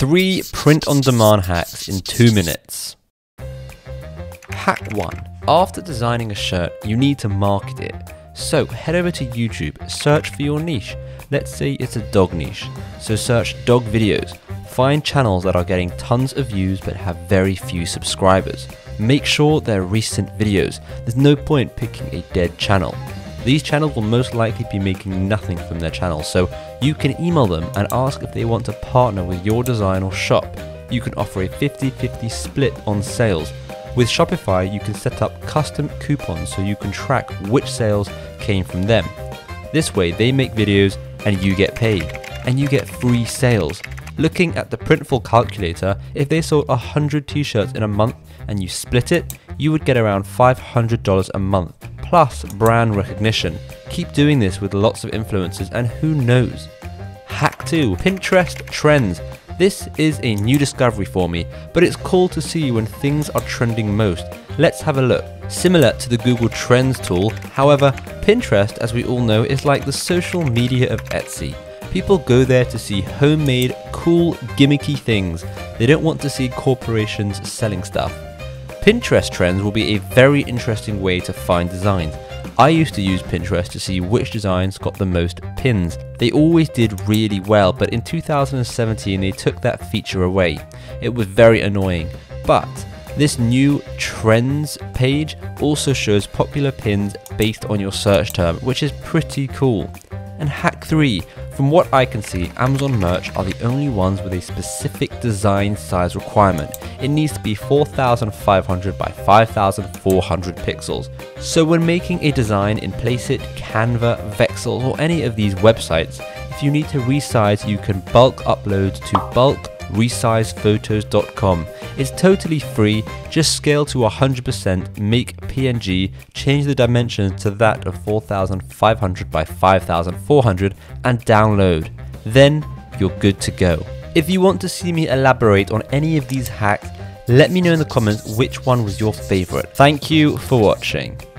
3 print-on-demand hacks in 2 minutes. Hack 1. After designing a shirt, you need to market it. So head over to YouTube, search for your niche. Let's say it's a dog niche. So search dog videos. Find channels that are getting tons of views but have very few subscribers. Make sure they're recent videos. There's no point picking a dead channel. These channels will most likely be making nothing from their channel, so you can email them and ask if they want to partner with your design or shop. You can offer a 50-50 split on sales. With Shopify, you can set up custom coupons so you can track which sales came from them. This way, they make videos and you get paid, and you get free sales. Looking at the Printful calculator, if they sold 100 t-shirts in a month and you split it, you would get around $500 a month, plus brand recognition. Keep doing this with lots of influencers and who knows. Hack 2. Pinterest Trends. This is a new discovery for me, but it's cool to see when things are trending most. Let's have a look. Similar to the Google Trends tool, however, Pinterest, as we all know, is like the social media of Etsy. People go there to see homemade, cool, gimmicky things. They don't want to see corporations selling stuff. Pinterest Trends will be a very interesting way to find designs. I used to use Pinterest to see which designs got the most pins. They always did really well, but in 2017 they took that feature away. It was very annoying, but this new Trends page also shows popular pins based on your search term, which is pretty cool. And hack 3, from what I can see, Amazon merch are the only ones with a specific design size requirement. It needs to be 4,500 by 5,400 pixels. So when making a design in Placeit, Canva, Vexels or any of these websites, if you need to resize, you can bulk upload to bulkresizephotos.com. It's totally free, just scale to 100%, make PNG, change the dimensions to that of 4,500 by 5,400 and download. Then you're good to go. If you want to see me elaborate on any of these hacks, let me know in the comments which one was your favorite. Thank you for watching.